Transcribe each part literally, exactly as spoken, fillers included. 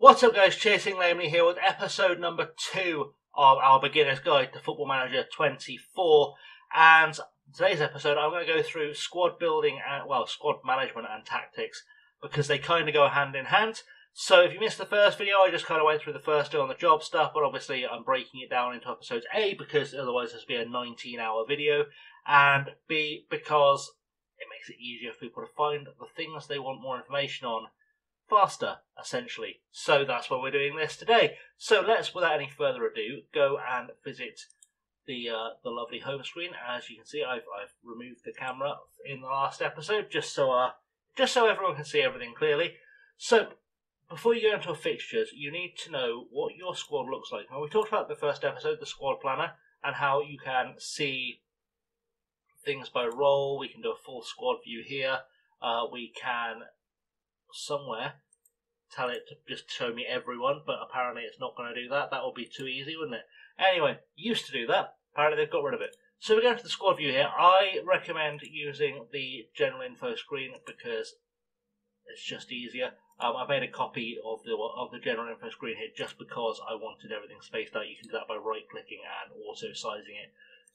What's up, guys? Chasing Lamely here with episode number two of our Beginner's Guide to Football Manager twenty-four. And today's episode, I'm going to go through squad building and, well, squad management and tactics, because they kind of go hand in hand. So if you missed the first video, I just kind of went through the first two on the job stuff, but obviously I'm breaking it down into episodes A, because otherwise this would be a nineteen hour video, and B, because it makes it easier for people to find the things they want more information on faster, essentially. So that's why we're doing this today. So let's, without any further ado, go and visit the uh, the lovely home screen. As you can see, I've I've removed the camera in the last episode just so uh just so everyone can see everything clearly. So before you go into fixtures, you need to know what your squad looks like. Now, we talked about the first episode, the squad planner, and how you can see things by role. We can do a full squad view here. Uh, we can somewhere tell it to just show me everyone, but apparently it's not going to do that. That would be too easy, wouldn't it? Anyway, used to do that. Apparently they've got rid of it. So we're going to the squad view here. I recommend using the general info screen because it's just easier. Um, I made a copy of the of the general info screen here just because I wanted everything spaced out. You can do that by right-clicking and auto-sizing it.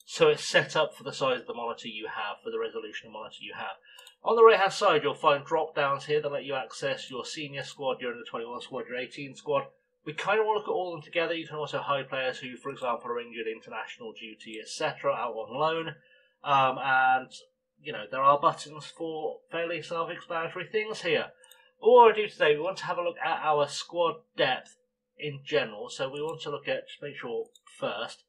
So it's set up for the size of the monitor you have, for the resolution of the monitor you have. On the right-hand side, you'll find drop-downs here that let you access your senior squad, your under twenty-one squad, your eighteen squad. We kind of want to look at all of them together. You can also hide players who, for example, are injured, international duty, et cetera, out on loan. Um, and, you know, there are buttons for fairly self-explanatory things here. What we're going to do today, we want to have a look at our squad depth in general. So we want to look at, just make sure first,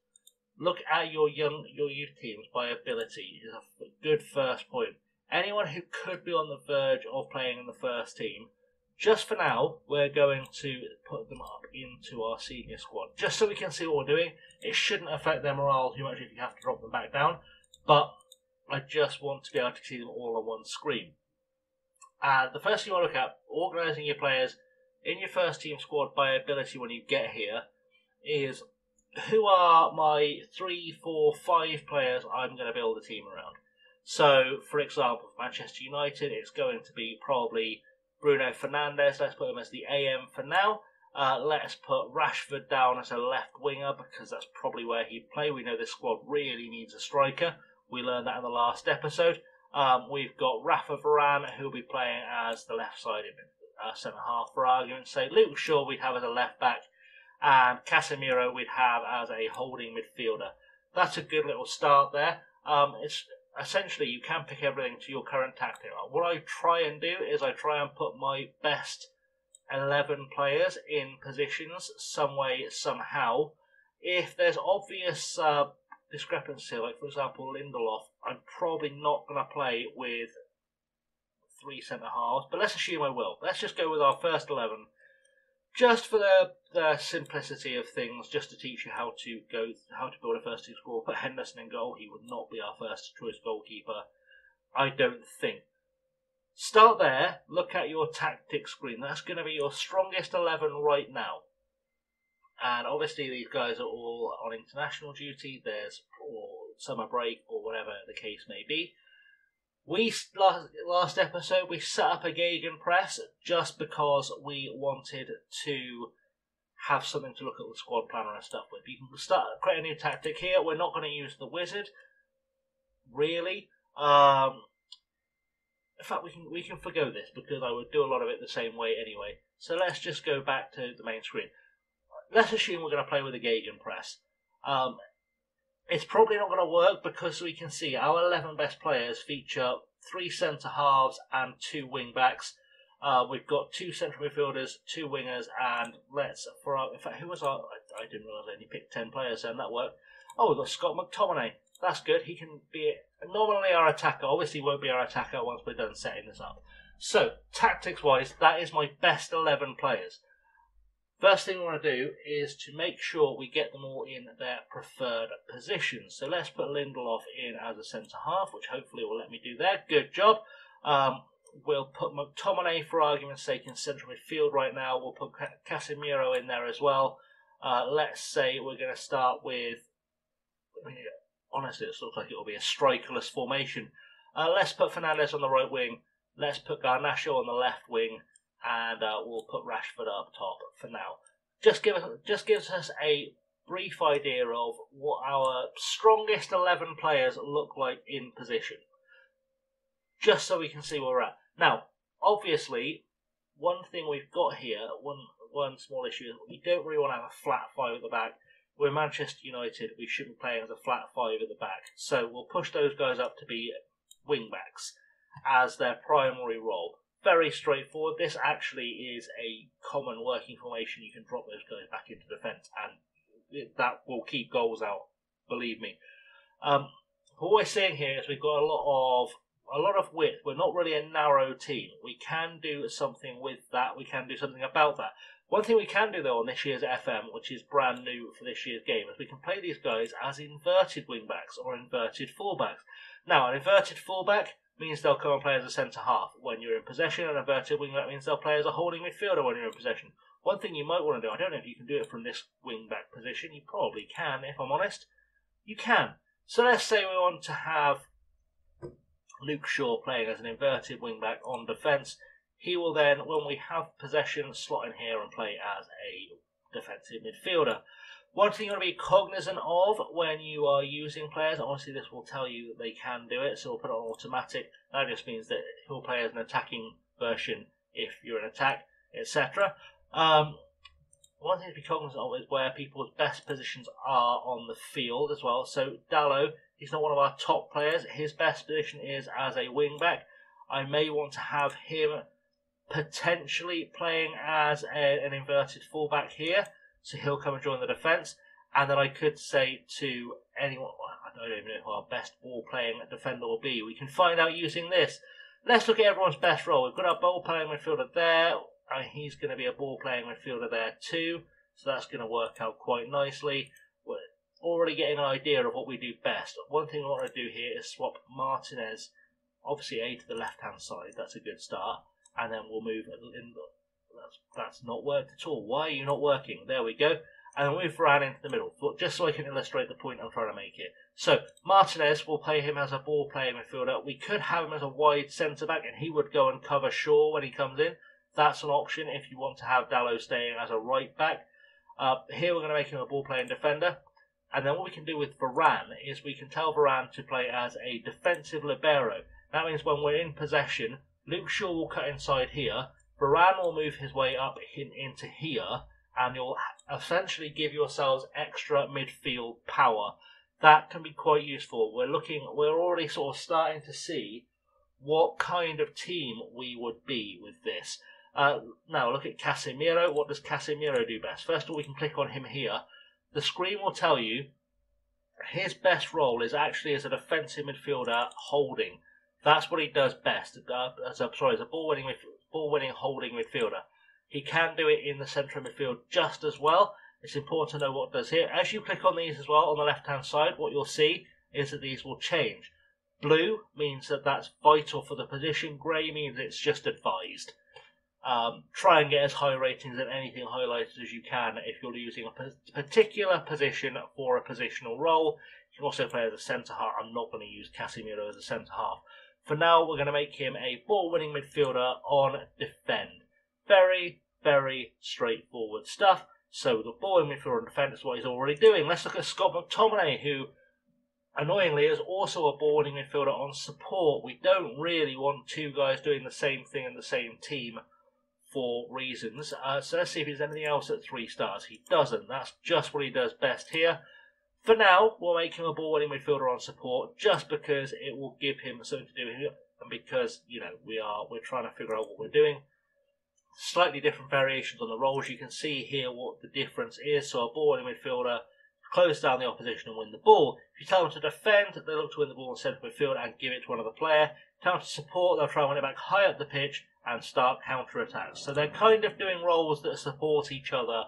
look at your young, your youth teams by ability is a good first point. Anyone who could be on the verge of playing in the first team, just for now, we're going to put them up into our senior squad, just so we can see what we're doing. It shouldn't affect their morale too much if you have to drop them back down, but I just want to be able to see them all on one screen. And the first thing you want to look at, organising your players in your first team squad by ability when you get here, is who are my three, four, five players I'm going to build a team around. So, for example, for Manchester United, it's going to be probably Bruno Fernandes. Let's put him as the A M for now. Uh, let's put Rashford down as a left winger because that's probably where he'd play. We know this squad really needs a striker. We learned that in the last episode. Um, we've got Rafa Varane, who'll be playing as the left-sided uh, centre-half for argument's sake. Luke Shaw we'd have as a left-back. And Casemiro we'd have as a holding midfielder. That's a good little start there. Um, it's essentially, you can pick everything to your current tactic. What I try and do is I try and put my best eleven players in positions some way, somehow. If there's obvious uh, discrepancy, like for example Lindelof, I'm probably not going to play with three centre-halves, but let's assume I will. Let's just go with our first eleven. Just for the, the simplicity of things, just to teach you how to go, how to build a first team squad. Put Henderson in goal. He would not be our first choice goalkeeper, I don't think. Start there. Look at your tactics screen. That's going to be your strongest eleven right now. And obviously these guys are all on international duty. There's or summer break or whatever the case may be. We last, last episode, we set up a Gegenpress just because we wanted to have something to look at the squad planner and stuff with. You can start create a new tactic here. We're not going to use the wizard, really. Um, in fact, we can we can forgo this because I would do a lot of it the same way anyway. So let's just go back to the main screen. Let's assume we're going to play with a Gegenpress. Um, It's probably not going to work because we can see our eleven best players feature three centre-halves and two wing-backs. Uh, we've got two central midfielders, two wingers, and let's... for our, in fact, who was our... I, I didn't realise I only picked ten players, and that worked. Oh, we've got Scott McTominay. That's good. He can be normally our attacker. Obviously, won't be our attacker once we're done setting this up. So, tactics-wise, that is my best eleven players. First thing we want to do is to make sure we get them all in their preferred positions. So let's put Lindelof in as a centre-half, which hopefully will let me do that. Good job. Um, we'll put McTominay, for argument's sake, in central midfield right now. We'll put Casemiro in there as well. Uh, let's say we're going to start with... Honestly, it looks like it will be a strikerless formation. Uh, let's put Fernandes on the right wing. Let's put Garnacho on the left wing. and uh, we'll put Rashford up top for now. Just give us, just gives us a brief idea of what our strongest eleven players look like in position, just so we can see where we're at. Now, obviously, one thing we've got here, one one small issue, is we don't really want to have a flat five at the back. We're Manchester United, we shouldn't be playing as a flat five at the back. So we'll push those guys up to be wing-backs as their primary role. Very straightforward. This actually is a common working formation. You can drop those guys back into defence, and that will keep goals out, believe me. Um, what we're seeing here is we've got a lot of a lot of width. We're not really a narrow team. We can do something with that. We can do something about that. One thing we can do, though, on this year's F M, which is brand new for this year's game, is we can play these guys as inverted wing-backs or inverted full-backs. Now, an inverted full-back means they'll come and play as a centre-half when you're in possession. An inverted wing-back means they'll play as a holding midfielder when you're in possession. One thing you might want to do, I don't know if you can do it from this wing-back position. You probably can, if I'm honest. You can. So let's say we want to have Luke Shaw playing as an inverted wing-back on defence. He will then, when we have possession, slot in here and play as a defensive midfielder. One thing you want to be cognizant of when you are using players, obviously this will tell you that they can do it, so we'll put it on automatic. That just means that he'll play as an attacking version if you're in attack, et cetera. Um, one thing to be cognizant of is where people's best positions are on the field as well. So Dallow, he's not one of our top players. His best position is as a wing-back. I may want to have him potentially playing as a, an inverted fullback here, so he'll come and join the defence, and then I could say to anyone, I don't even know who our best ball playing defender will be. We can find out using this. Let's look at everyone's best role. We've got our ball playing midfielder there, and he's going to be a ball playing midfielder there too, so that's going to work out quite nicely. We're already getting an idea of what we do best. One thing I want to do here is swap Martinez, obviously A, to the left hand side. That's a good start. And then we'll move in. That's, that's not worked at all. Why are you not working? There we go. And then we've ran into the middle. But just so I can illustrate the point I'm trying to make here. So Martinez, we'll play him as a ball playing midfielder. We could have him as a wide centre back, and he would go and cover Shaw when he comes in. That's an option if you want to have Dallow staying as a right back. Uh, here we're going to make him a ball playing defender. And then what we can do with Varane is we can tell Varane to play as a defensive libero. That means when we're in possession, Luke Shaw will cut inside here, Varane will move his way up in, into here, and you'll essentially give yourselves extra midfield power. That can be quite useful. We're looking, we're already sort of starting to see what kind of team we would be with this. Uh, now look at Casemiro. What does Casemiro do best? First of all, we can click on him here. The screen will tell you his best role is actually as a defensive midfielder holding. That's what he does best. Uh, as a, sorry, as a ball-winning, ball-winning holding midfielder. He can do it in the central midfield just as well. It's important to know what does here. As you click on these as well, on the left-hand side, what you'll see is that these will change. Blue means that that's vital for the position. Grey means it's just advised. Um, try and get as high ratings and anything highlighted as you can if you're using a particular position for a positional role. You can also play as a centre-half. I'm not going to use Casemiro as a centre-half. For now, we're going to make him a ball-winning midfielder on defend. Very, very straightforward stuff. So the ball-winning midfielder on defend is what he's already doing. Let's look at Scott McTominay, who, annoyingly, is also a ball-winning midfielder on support. We don't really want two guys doing the same thing in the same team for reasons. Uh, so let's see if there's anything else at three stars. He doesn't. That's just what he does best here. For now, we'll make him a ball-winning midfielder on support, just because it will give him something to do, and because, you know, we are we're trying to figure out what we're doing. Slightly different variations on the roles. You can see here what the difference is. So a ball-winning midfielder close down the opposition and win the ball. If you tell them to defend, they look to win the ball in centre midfield and give it to another player. Tell them to support, they'll try and win it back high up the pitch and start counter attacks. So they're kind of doing roles that support each other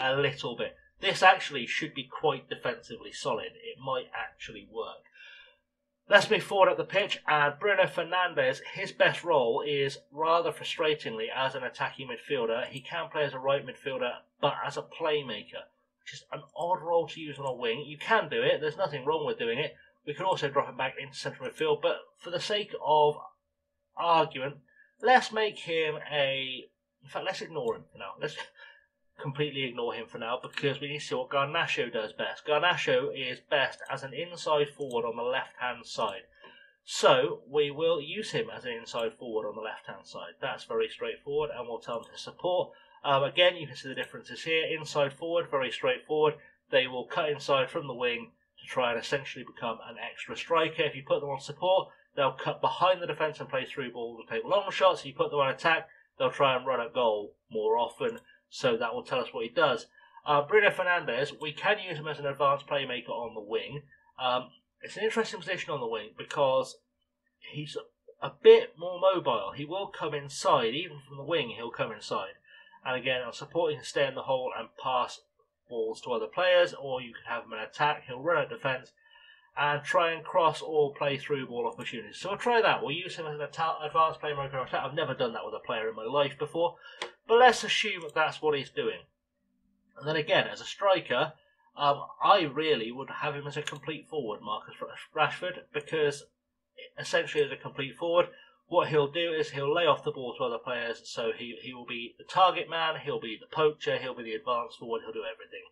a little bit. This actually should be quite defensively solid. It might actually work. Let's move forward up the pitch, and Bruno Fernandes, his best role is, rather frustratingly, as an attacking midfielder. He can play as a right midfielder, but as a playmaker, which is an odd role to use on a wing. You can do it. There's nothing wrong with doing it. We could also drop him back into central midfield, but for the sake of argument, let's make him a In fact, let's ignore him for now. Let's completely ignore him for now, because we need to see what Garnacho does best. Garnacho is best as an inside forward on the left-hand side. So we will use him as an inside forward on the left-hand side. That's very straightforward, and we'll tell him to support. Um, again, you can see the differences here. Inside forward, very straightforward. They will cut inside from the wing to try and essentially become an extra striker. If you put them on support, they'll cut behind the defence and play through ball and take long shots. If you put them on attack, they'll try and run at goal more often. So that will tell us what he does. Uh, Bruno Fernandes, we can use him as an advanced playmaker on the wing. Um, it's an interesting position on the wing because he's a bit more mobile. He will come inside, even from the wing, he'll come inside. And again, on support, he can stay in the hole and pass balls to other players, or you can have him in attack. He'll run at defence and try and cross or play through ball opportunities. So we'll try that. We'll use him as an advanced playmaker attack. I've never done that with a player in my life before, but let's assume that that's what he's doing. And then again, as a striker, um, I really would have him as a complete forward, Marcus Rashford, because essentially as a complete forward, what he'll do is he'll lay off the ball to other players, so he, he will be the target man, he'll be the poacher, he'll be the advanced forward, he'll do everything.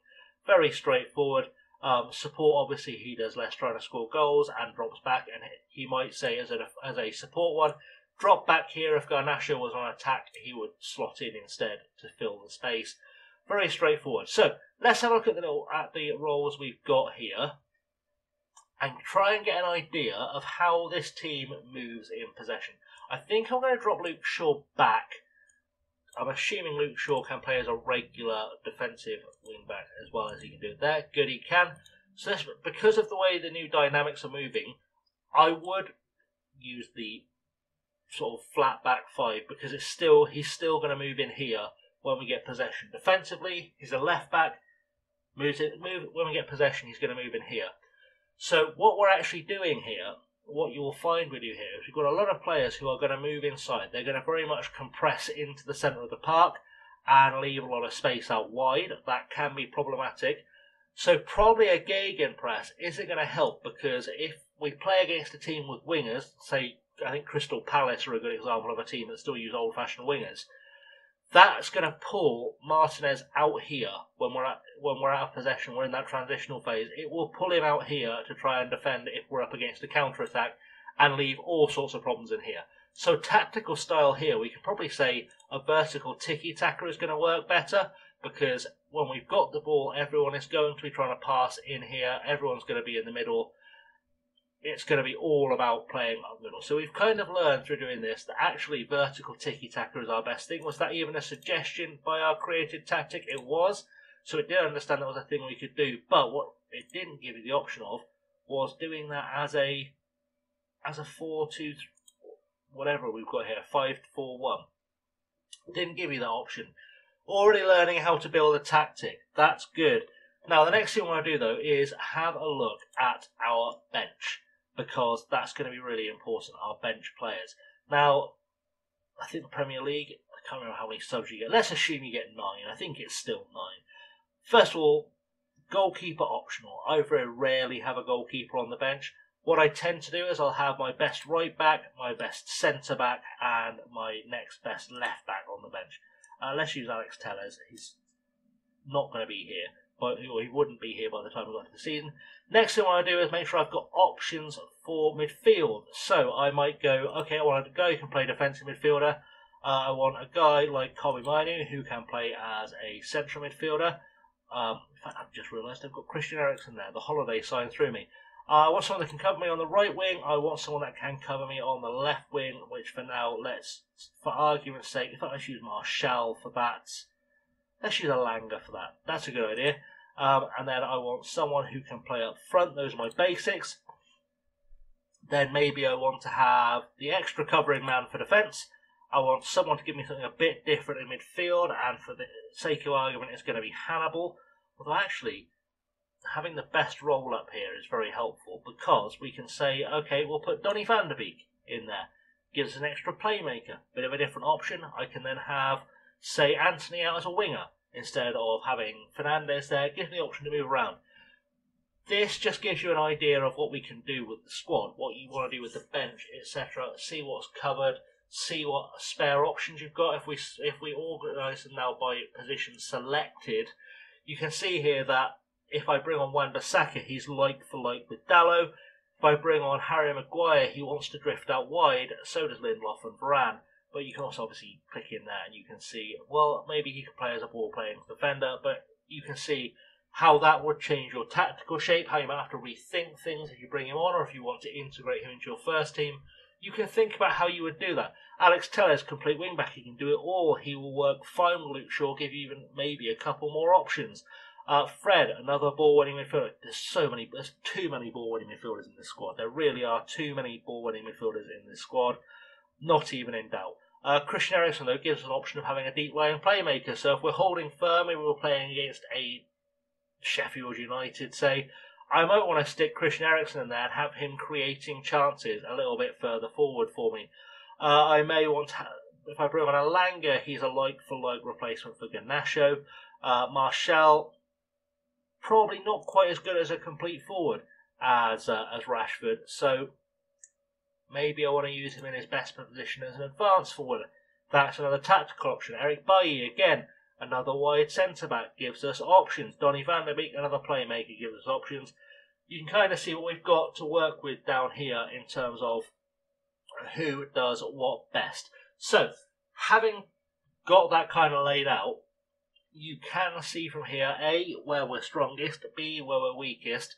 Very straightforward. Um, support, obviously, he does less trying to score goals and drops back, and he might say as a, as a support one, drop back here. If Garnacho was on attack, he would slot in instead to fill the space. Very straightforward. So let's have a look at the, little, at the roles we've got here and try and get an idea of how this team moves in possession. I think I'm going to drop Luke Shaw back. I'm assuming Luke Shaw can play as a regular defensive wing-back as well as he can do it there. Good, he can. So this, because of the way the new dynamics are moving, I would use the sort of flat back five, because it's still he's still going to move in here when we get possession. Defensively, he's a left back. Moves it, move, when we get possession, he's going to move in here. So what we're actually doing here, what you will find we do here, is we've got a lot of players who are going to move inside. They're going to very much compress into the centre of the park and leave a lot of space out wide. That can be problematic. So probably a Gegenpress isn't going to help, because if we play against a team with wingers, say, I think Crystal Palace are a good example of a team that still use old-fashioned wingers, that's going to pull Martinez out here when we're at, when we're out of possession. We're in that transitional phase. It will pull him out here to try and defend if we're up against a counter-attack, and leave all sorts of problems in here. So tactical style here, we could probably say a vertical tiki-taka is going to work better, because when we've got the ball, everyone is going to be trying to pass in here. Everyone's going to be in the middle. It's going to be all about playing up middle. So we've kind of learned through doing this that actually vertical tiki-taka is our best thing. Was that even a suggestion by our creative tactic? It was. So it did understand that was a thing we could do. But what it didn't give you the option of was doing that as a as a four two, whatever we've got here, five four one. Didn't give you that option. Already learning how to build a tactic. That's good. Now, the next thing we want to do, though, is have a look at our bench, because that's going to be really important, our bench players. Now, I think the Premier League, I can't remember how many subs you get. Let's assume you get nine. I think it's still nine. First of all, goalkeeper optional. I very rarely have a goalkeeper on the bench. What I tend to do is I'll have my best right back, my best centre back, and my next best left back on the bench. Uh, let's use Alex Telles. He's not going to be here. But he wouldn't be here by the time we got to the season. Next thing I want to do is make sure I've got options for midfield. So I might go, okay, I want a guy who can play defensive midfielder. Uh, I want a guy like Colby Mbeumo who can play as a central midfielder. Um, in fact, I've just realised I've got Christian Eriksen there. The holiday sign through me. Uh, I want someone that can cover me on the right wing. I want someone that can cover me on the left wing, which for now, let's, for argument's sake, if I let's use Martial for that. Let's use Alanga for that. That's a good idea. Um, and then I want someone who can play up front. Those are my basics. Then maybe I want to have the extra covering man for defence. I want someone to give me something a bit different in midfield. And for the sake of argument, it's going to be Hannibal. Although actually, having the best role up here is very helpful, because we can say, okay, we'll put Donny van der Beek in there. Gives us an extra playmaker. Bit of a different option. I can then have, say, Anthony out as a winger instead of having Fernandes there. Gives me the option to move around. This just gives you an idea of what we can do with the squad, what you want to do with the bench, et cetera. See what's covered, see what spare options you've got. If we if we organise them now by position selected, you can see here that if I bring on Wan-Bissaka, he's like for like with Dallow. If I bring on Harry Maguire, he wants to drift out wide, so does Lindelof and Varane. But you can also obviously click in there and you can see, well, maybe he could play as a ball-playing defender, but you can see how that would change your tactical shape, how you might have to rethink things if you bring him on or if you want to integrate him into your first team. You can think about how you would do that. Alex Telles, complete wing-back, he can do it all. He will work fine with Luke Shaw, give you even maybe a couple more options. Uh, Fred, another ball-winning midfielder. There's so many, there's too many ball-winning midfielders in this squad. There really are too many ball-winning midfielders in this squad. Not even in doubt. Uh, Christian Eriksen, though, gives us an option of having a deep-lying playmaker. So if we're holding firm and we're playing against a Sheffield United, say, I might want to stick Christian Eriksen in there and have him creating chances a little bit further forward for me. Uh, I may want to, if I bring on Alanga, he's a like-for-like replacement for Garnacho. Uh, Martial, probably not quite as good as a complete forward as uh, as Rashford, so maybe I want to use him in his best position as an advanced forward. That's another tactical option. Eric Bailly, again, another wide centre-back, gives us options. Donny van der Beek, another playmaker, gives us options. You can kind of see what we've got to work with down here in terms of who does what best. So, having got that kind of laid out, you can see from here, A, where we're strongest, B, where we're weakest,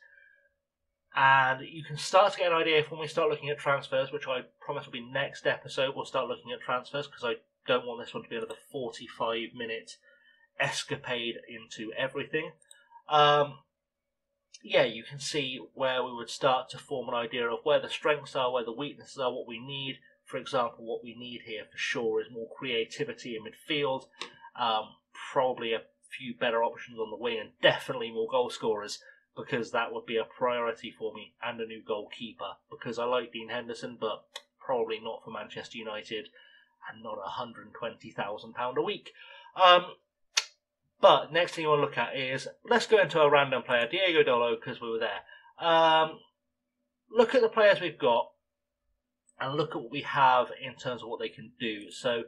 and you can start to get an idea if when we start looking at transfers, which I promise will be next episode, we'll start looking at transfers, because I don't want this one to be another forty-five minute escapade into everything. Um, yeah, you can see where we would start to form an idea of where the strengths are, where the weaknesses are, what we need. For example, what we need here for sure is more creativity in midfield, um, probably a few better options on the wing, and definitely more goal scorers, because that would be a priority for me, and a new goalkeeper, because I like Dean Henderson, but probably not for Manchester United, and not one hundred and twenty thousand pounds a week. Um, but next thing you want to look at is, let's go into a random player, Diogo Dalot, because we were there. Um, look at the players we've got, and look at what we have in terms of what they can do. So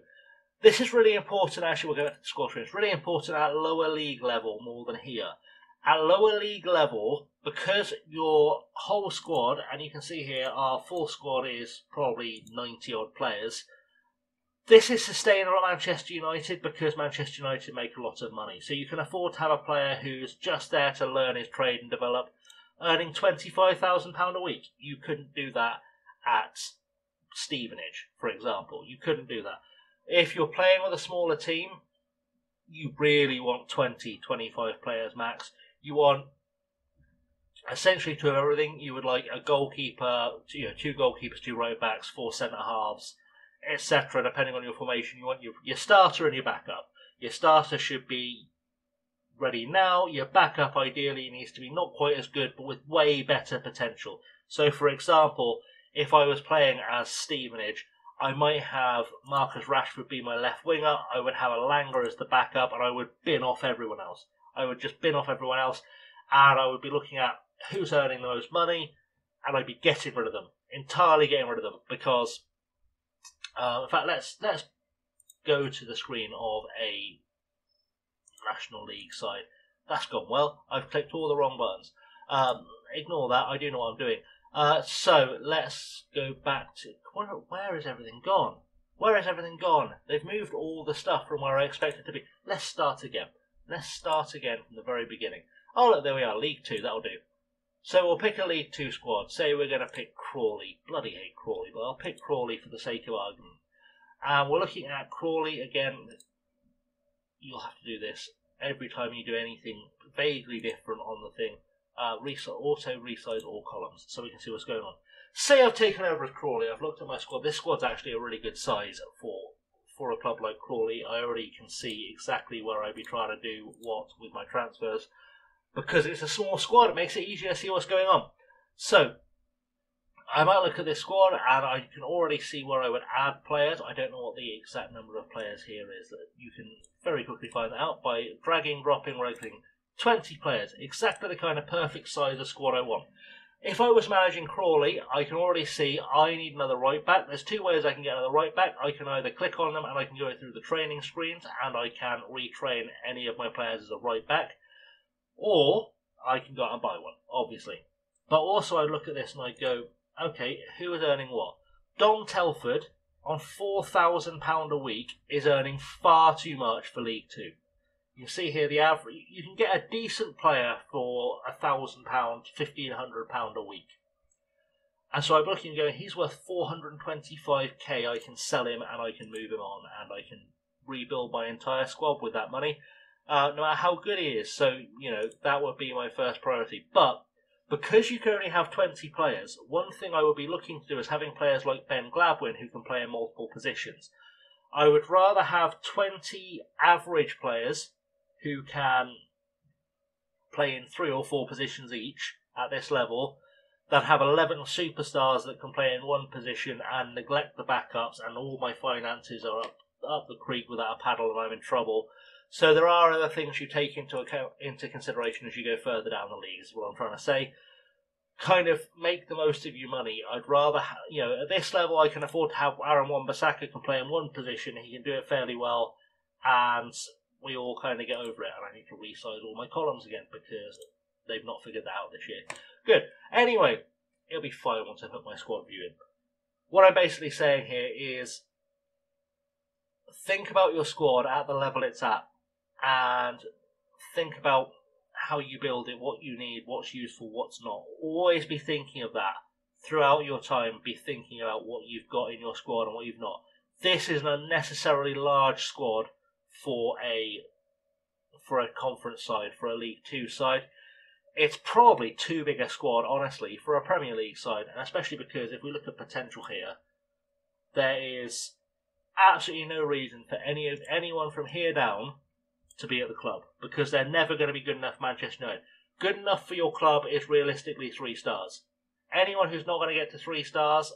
this is really important, actually, we'll go back to the score screen. It's really important at lower league level more than here. At lower league level, because your whole squad, and you can see here our full squad is probably ninety odd players, this is sustainable at Manchester United because Manchester United make a lot of money. So you can afford to have a player who's just there to learn his trade and develop, earning twenty-five thousand pounds a week. You couldn't do that at Stevenage, for example. You couldn't do that. If you're playing with a smaller team, you really want twenty, twenty-five players max. You want, essentially, to have everything. You would like a goalkeeper, you know, two goalkeepers, two right backs, four centre halves, et cetera. Depending on your formation, you want your, your starter and your backup. Your starter should be ready now. Your backup ideally needs to be not quite as good, but with way better potential. So, for example, if I was playing as Stevenage, I might have Marcus Rashford be my left winger, I would have Alanga as the backup, and I would bin off everyone else. I would just bin off everyone else, and I would be looking at who's earning the most money, and I'd be getting rid of them, entirely getting rid of them, because, uh, in fact, let's let's go to the screen of a National League side. That's gone well. I've clicked all the wrong buttons. Um, ignore that, I do know what I'm doing. Uh, so let's go back to where, where is everything gone? Where is everything gone? They've moved all the stuff from where I expected to be. Let's start again. Let's start again from the very beginning. Oh look, there we are, League Two. That'll do. So we'll pick a League Two squad. Say we're going to pick Crawley. Bloody hate Crawley, but I'll pick Crawley for the sake of argument. And we're looking at Crawley again. You'll have to do this every time you do anything vaguely different on the thing. Uh, auto resize all columns so we can see what's going on. Say I've taken over as Crawley, I've looked at my squad. This squad's actually a really good size for for a club like Crawley. I already can see exactly where I'd be trying to do what with my transfers. Because it's a small squad, it makes it easier to see what's going on. So, I might look at this squad and I can already see where I would add players. I don't know what the exact number of players here is. You can very quickly find that out by dragging, dropping, right clicking. twenty players, exactly the kind of perfect size of squad I want. If I was managing Crawley, I can already see I need another right back. There's two ways I can get another right back. I can either click on them and I can go through the training screens and I can retrain any of my players as a right back. Or I can go out and buy one, obviously. But also I look at this and I go, okay, who is earning what? Dom Telford on four thousand pounds a week is earning far too much for League two. You can see here the average. You can get a decent player for a thousand pounds, fifteen hundred pound a week, and so I'm looking and going, he's worth four hundred and twenty-five k. I can sell him and I can move him on, and I can rebuild my entire squad with that money, uh, no matter how good he is. So you know that would be my first priority. But because you can only have twenty players, one thing I would be looking to do is having players like Ben Gladwin who can play in multiple positions. I would rather have twenty average players who can play in three or four positions each at this level, that have eleven superstars that can play in one position and neglect the backups, and all my finances are up, up the creek without a paddle and I'm in trouble. So there are other things you take into account, into consideration as you go further down the league, is what I'm trying to say. Kind of make the most of your money. I'd rather, ha you know, at this level I can afford to have Aaron Wan-Bissaka can play in one position, he can do it fairly well, and we all kind of get over it, and I need to resize all my columns again because they've not figured that out this year. Good. Anyway, it'll be fine once I put my squad view in. What I'm basically saying here is think about your squad at the level it's at and think about how you build it, what you need, what's useful, what's not. Always be thinking of that. Throughout your time, be thinking about what you've got in your squad and what you've not. This is an unnecessarily large squad for a for a conference side, for a League two side. It's probably too big a squad, honestly, for a Premier League side, and especially because if we look at potential here, there is absolutely no reason for any of anyone from here down to be at the club, because they're never going to be good enough for Manchester United. Good enough for your club is realistically three stars. Anyone who's not going to get to three stars,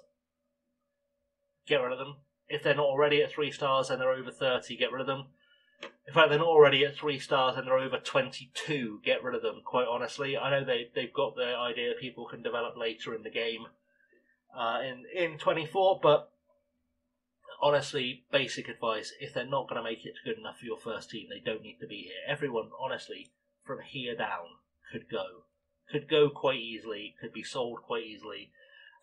get rid of them. If they're not already at three stars and they're over thirty, get rid of them. In fact, they're not already at three stars and they're over twenty-two. Get rid of them, quite honestly. I know they, they've got the idea that people can develop later in the game uh, in, in twenty-four, but honestly, basic advice, if they're not going to make it good enough for your first team, they don't need to be here. Everyone, honestly, from here down could go. Could go quite easily, could be sold quite easily.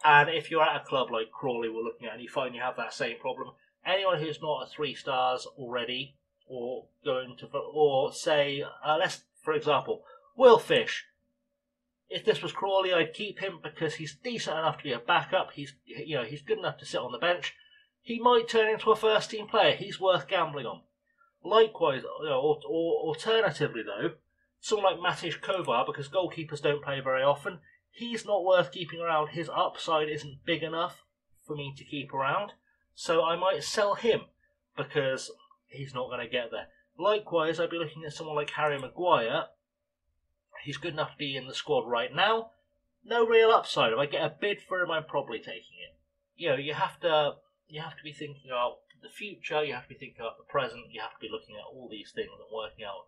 And if you're at a club like Crawley we're looking at and you find you have that same problem, anyone who's not at three stars already, or going to, or say, uh, let's, for example, Will Fish. If this was Crawley, I'd keep him because he's decent enough to be a backup. He's, you know, he's good enough to sit on the bench. He might turn into a first team player. He's worth gambling on. Likewise, you know, or, or alternatively though, someone like Matej Kovar, because goalkeepers don't play very often, he's not worth keeping around. His upside isn't big enough for me to keep around, so I might sell him because he's not going to get there. Likewise, I'd be looking at someone like Harry Maguire. He's good enough to be in the squad right now. No real upside. If I get a bid for him, I'm probably taking it. You know, you have to you have to be thinking about the future. You have to be thinking about the present. You have to be looking at all these things and working out,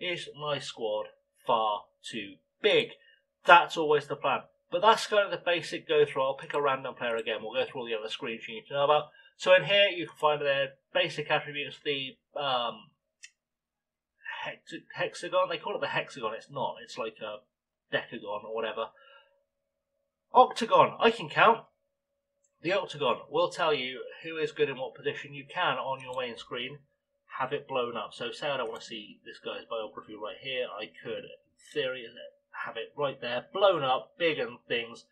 is my squad far too big? That's always the plan. But that's kind of the basic go through. I'll pick a random player again. We'll go through all the other screens you need to know about. So in here you can find their basic attributes, the um, hex hexagon, they call it the hexagon, it's not, it's like a decagon or whatever. Octagon, I can count. The octagon will tell you who is good in what position. You can, on your main screen, have it blown up. So say I don't want to see this guy's biography right here, I could, in theory, have it right there, blown up, big and things,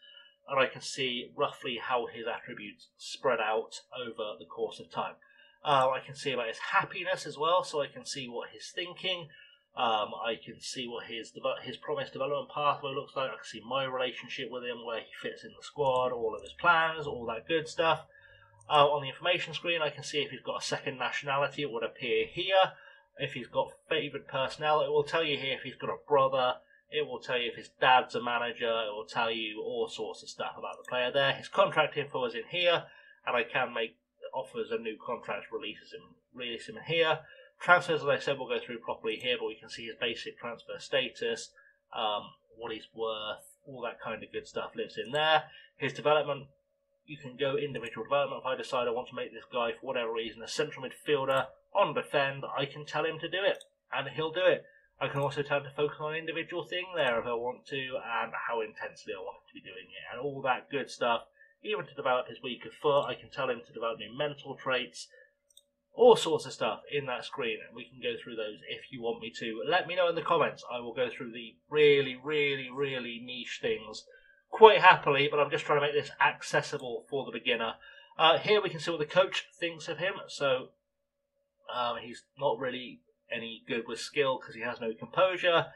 and I can see roughly how his attributes spread out over the course of time. Uh, I can see about his happiness as well, so I can see what he's thinking. Um, I can see what his his promised development pathway looks like. I can see my relationship with him, where he fits in the squad, all of his plans, all that good stuff. Uh, on the information screen, I can see if he's got a second nationality. It would appear here. If he's got favourite personnel, it will tell you here if he's got a brother. It will tell you if his dad's a manager, it will tell you all sorts of stuff about the player there. His contract info is in here, and I can make offers and new contracts, releases him, release him in here. Transfers, as I said, we'll go through properly here, but we can see his basic transfer status, um, what he's worth, all that kind of good stuff lives in there. His development, you can go individual development. If I decide I want to make this guy, for whatever reason, a central midfielder on defend, I can tell him to do it, and he'll do it. I can also tell him to focus on an individual thing there if I want to, and how intensely I want him to be doing it, and all that good stuff. Even to develop his weaker foot, I can tell him to develop new mental traits. All sorts of stuff in that screen, and we can go through those if you want me to. Let me know in the comments. I will go through the really, really, really niche things quite happily, but I'm just trying to make this accessible for the beginner. Uh, here we can see what the coach thinks of him. So um, he's not really any good with skill because he has no composure.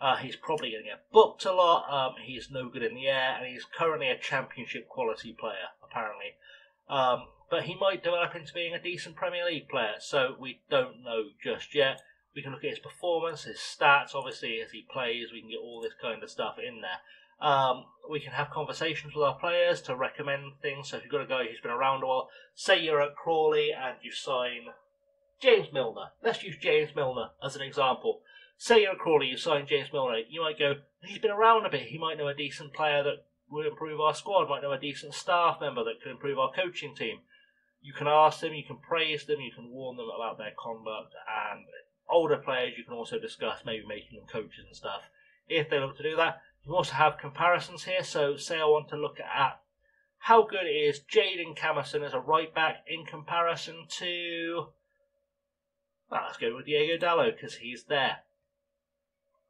Uh, he's probably going to get booked a lot. Um, he's no good in the air, and he's currently a championship quality player, apparently. Um, but he might develop into being a decent Premier League player, so we don't know just yet. We can look at his performance, his stats, obviously, as he plays. We can get all this kind of stuff in there. Um, we can have conversations with our players to recommend things. So if you've got a guy who's been around a while, say you're at Crawley and you sign James Milner. Let's use James Milner as an example. Say you're at Crawley, you sign James Milner. You might go, he's been around a bit. He might know a decent player that will improve our squad, might know a decent staff member that could improve our coaching team. You can ask them, you can praise them, you can warn them about their conduct, and older players you can also discuss maybe making them coaches and stuff, if they look to do that. You can also have comparisons here, so say I want to look at how good is Jaden Camerson as a right-back in comparison to, well, let's go with Diogo Dalot, because he's there.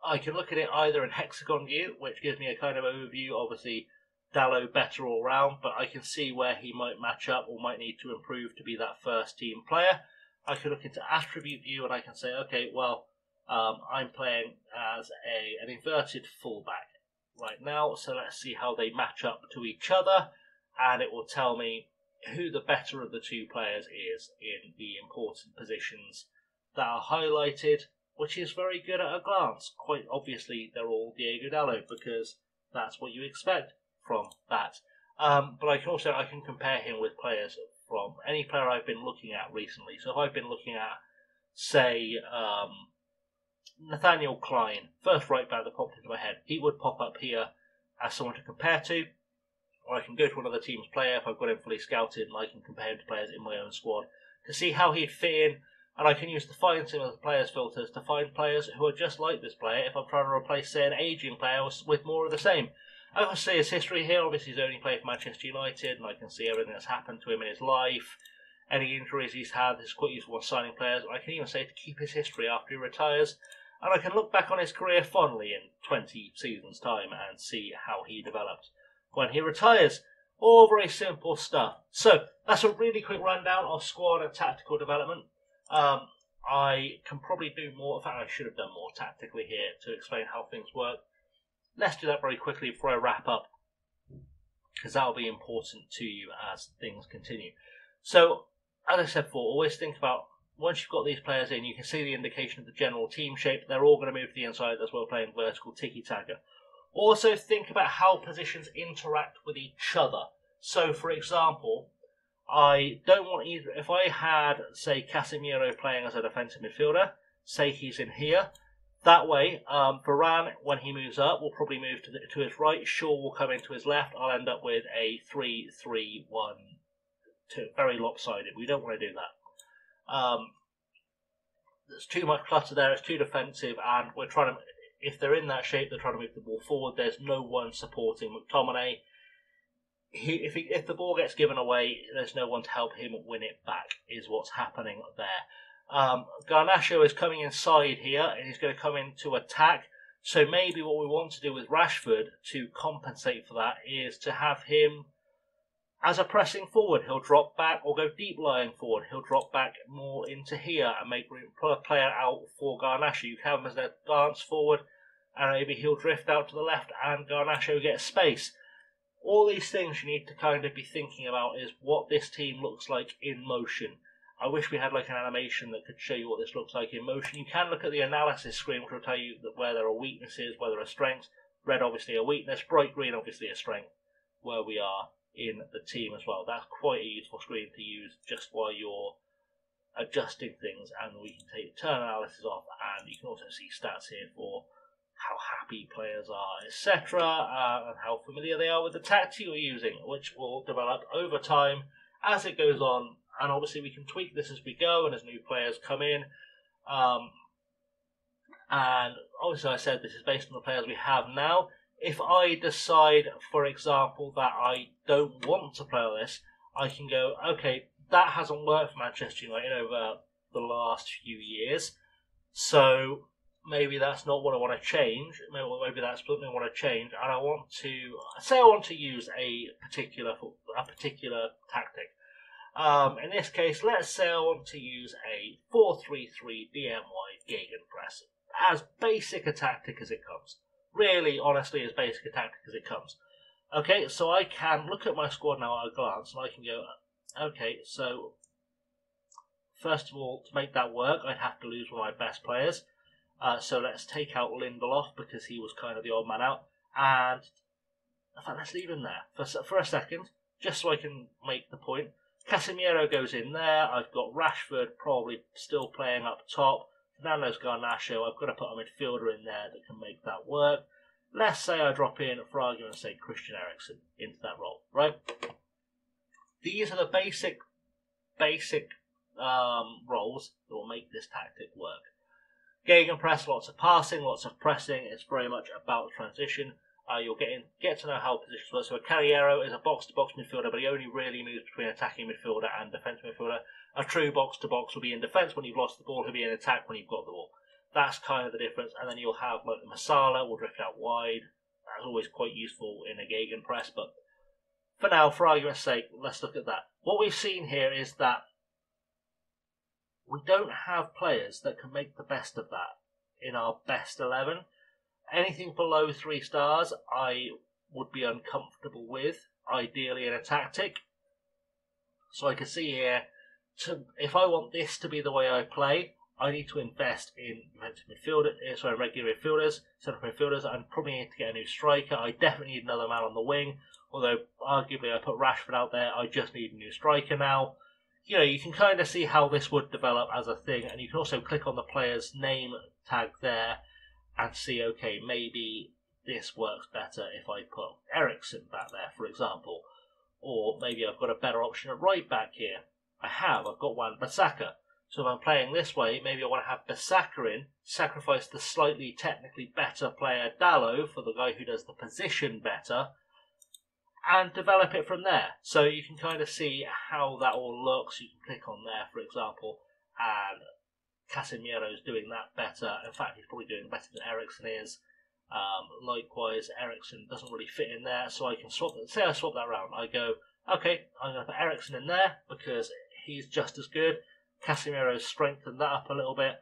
I can look at it either in hexagon view, which gives me a kind of overview, obviously, Dallow better all round, but I can see where he might match up or might need to improve to be that first team player. I can look into attribute view and I can say, okay, well, um, I'm playing as a an inverted fullback right now, so let's see how they match up to each other, and it will tell me who the better of the two players is in the important positions that are highlighted, which is very good at a glance. Quite obviously, they're all Diogo Dalot because that's what you expect from that, um, but I can also I can compare him with players from any player I've been looking at recently. So if I've been looking at, say, um, Nathaniel Klein, first right back that popped into my head, he would pop up here as someone to compare to, or I can go to another team's player if I've got him fully scouted, and I can compare him to players in my own squad to see how he'd fit in, and I can use the find similar players filters to find players who are just like this player if I'm trying to replace, say, an aging player with more of the same. I can see his history here. Obviously, he's only played for Manchester United, and I can see everything that's happened to him in his life, any injuries he's had. It's quite useful when signing players. I can even say to keep his history after he retires, and I can look back on his career fondly in twenty seasons' time and see how he developed when he retires. All very simple stuff. So that's a really quick rundown of squad and tactical development. Um, I can probably do more. In fact, I should have done more tactically here to explain how things work. Let's do that very quickly before I wrap up, because that will be important to you as things continue. So, as I said before, always think about, once you've got these players in, you can see the indication of the general team shape. They're all going to move to the inside. That's why we're playing vertical tiki-taka. Also, think about how positions interact with each other. So, for example, I don't want either... If I had, say, Casemiro playing as a defensive midfielder, say he's in here, that way, um, Varane, when he moves up, will probably move to, the, to his right. Shaw will come into his left. I'll end up with a three three one two. Very lopsided. We don't want to do that. Um, there's too much clutter there. It's too defensive. And we're trying to... If they're in that shape, they're trying to move the ball forward. There's no one supporting McTominay. He, if, he, if the ball gets given away, there's no one to help him win it back, is what's happening there. Um, Garnacho is coming inside here, and he's going to come in to attack. So maybe what we want to do with Rashford to compensate for that is to have him as a pressing forward. He'll drop back or go deep lying forward. He'll drop back more into here and make room, pull a player out for Garnacho. You have him as a dance forward, and maybe he'll drift out to the left and Garnacho gets space. All these things you need to kind of be thinking about is what this team looks like in motion. I wish we had like an animation that could show you what this looks like in motion. You can look at the analysis screen, which will tell you that where there are weaknesses, where there are strengths. Red, obviously, a weakness. Bright green, obviously, a strength, where we are in the team as well. That's quite a useful screen to use just while you're adjusting things. And we can take turn analysis off, and you can also see stats here for how happy B players are, et cetera, uh, and how familiar they are with the tactics you're using, which will develop over time as it goes on. And obviously we can tweak this as we go and as new players come in. Um, and obviously I said this is based on the players we have now. If I decide, for example, that I don't want to play this, I can go, okay, that hasn't worked for Manchester United over the last few years, so maybe that's not what I want to change. Maybe, maybe that's something I want to change, and I want to say I want to use a particular a particular tactic. Um, in this case, let's say I want to use a four three three D M Y Gegenpress, as basic a tactic as it comes. Really, honestly, as basic a tactic as it comes. Okay, so I can look at my squad now at a glance, and I can go, okay, so first of all, to make that work, I'd have to lose one of my best players. Uh, so let's take out Lindelof, because he was kind of the odd man out. And in fact, let's leave him there for, for a second, just so I can make the point. Casemiro goes in there. I've got Rashford probably still playing up top. Fernandes, Garnacho. I've got to put a midfielder in there that can make that work. Let's say I drop in, for argument's sake, Christian Eriksen into that role, right? These are the basic, basic um, roles that will make this tactic work. Gegenpress, lots of passing, lots of pressing. It's very much about transition. Uh, you'll get in, get to know how positions work. So a Carriero is a box-to-box midfielder, but he only really moves between attacking midfielder and defensive midfielder. A true box-to-box will be in defence when you've lost the ball, he'll be in attack when you've got the ball. That's kind of the difference. And then you'll have, like, Masala will drift out wide. That's always quite useful in a Gegenpress, but for now, for argument's sake, let's look at that. What we've seen here is that we don't have players that can make the best of that in our best eleven. Anything below three stars, I would be uncomfortable with, ideally in a tactic. So I can see here, to, if I want this to be the way I play, I need to invest in defensive midfielders, sorry, regular midfielders, central midfielders. I probably need to get a new striker. I definitely need another man on the wing. Although, arguably, I put Rashford out there. I just need a new striker now. You know, you can kind of see how this would develop as a thing. And you can also click on the player's name tag there and see, okay, maybe this works better if I put Eriksen back there, for example. Or maybe I've got a better option at right back here. I have. I've got Wan-Bissaka. So if I'm playing this way, maybe I want to have Bissaka in, sacrifice the slightly technically better player Dallow for the guy who does the position better, and develop it from there. So you can kind of see how that all looks. You can click on there, for example, and Casemiro's doing that better. In fact, he's probably doing better than Eriksen is. Um, likewise, Eriksen doesn't really fit in there, so I can swap that. Say I swap that around. I go, okay, I'm going to put Eriksen in there because he's just as good. Casemiro's strengthened that up a little bit.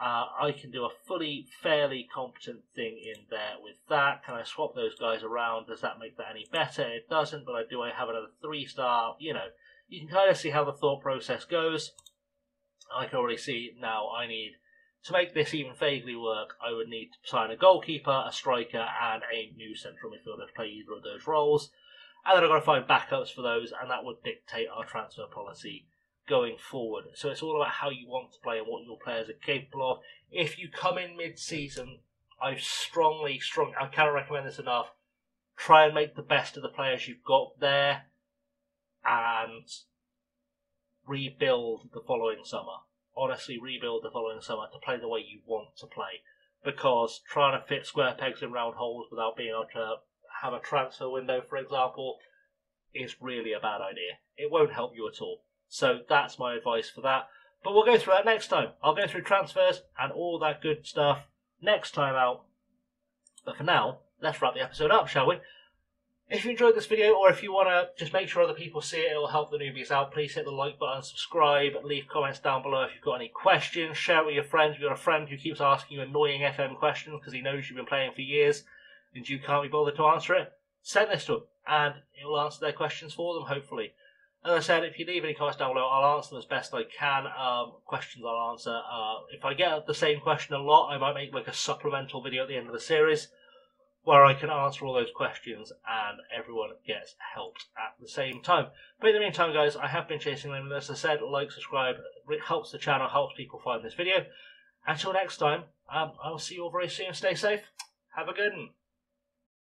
Uh, I can do a fully, fairly competent thing in there with that. Can I swap those guys around? Does that make that any better? It doesn't, but I do I have another three-star? You know, you can kind of see how the thought process goes. I can already see now I need, to make this even vaguely work, I would need to sign a goalkeeper, a striker, and a new central midfielder to play either of those roles. And then I've got to find backups for those, and that would dictate our transfer policy going forward. So it's all about how you want to play and what your players are capable of. If you come in mid-season, I strongly, strongly, I cannot recommend this enough. Try and make the best of the players you've got there and rebuild the following summer. Honestly, rebuild the following summer to play the way you want to play, because trying to fit square pegs in round holes without being able to have a transfer window, for example, is really a bad idea. It won't help you at all. So that's my advice for that. But we'll go through that next time. I'll go through transfers and all that good stuff next time out. But for now, let's wrap the episode up, shall we? If you enjoyed this video, or if you want to just make sure other people see it, it'll help the newbies out, please hit the like button, subscribe, leave comments down below if you've got any questions, share it with your friends. If you've got a friend who keeps asking you annoying F M questions because he knows you've been playing for years and you can't be bothered to answer it, send this to him and he'll answer their questions for them, hopefully. As I said, if you leave any comments down below, I'll answer them as best I can. Um, questions I'll answer. Uh, if I get the same question a lot, I might make like a supplemental video at the end of the series where I can answer all those questions and everyone gets helped at the same time. But in the meantime, guys, I have been Chasing Lamely. As I said, like, subscribe. It helps the channel, helps people find this video. Until next time, um, I'll see you all very soon. Stay safe. Have a good one.